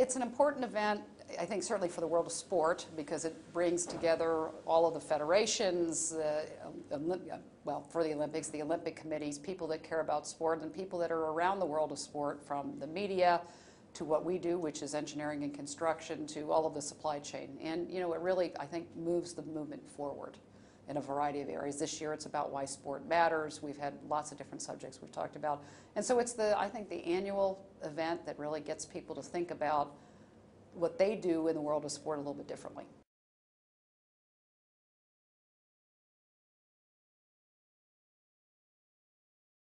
it's an important event, I think, certainly for the world of sport, because it brings together all of the federations, well, for the Olympics, the Olympic committees, people that care about sport, and people that are around the world of sport, from the media to what we do, which is engineering and construction, to all of the supply chain. And, you know, it really, I think, moves the movement forward in a variety of areas. This year, it's about why sport matters. We've had lots of different subjects we've talked about. And so it's the, I think, the annual event that really gets people to think about what they do in the world of sport a little bit differently.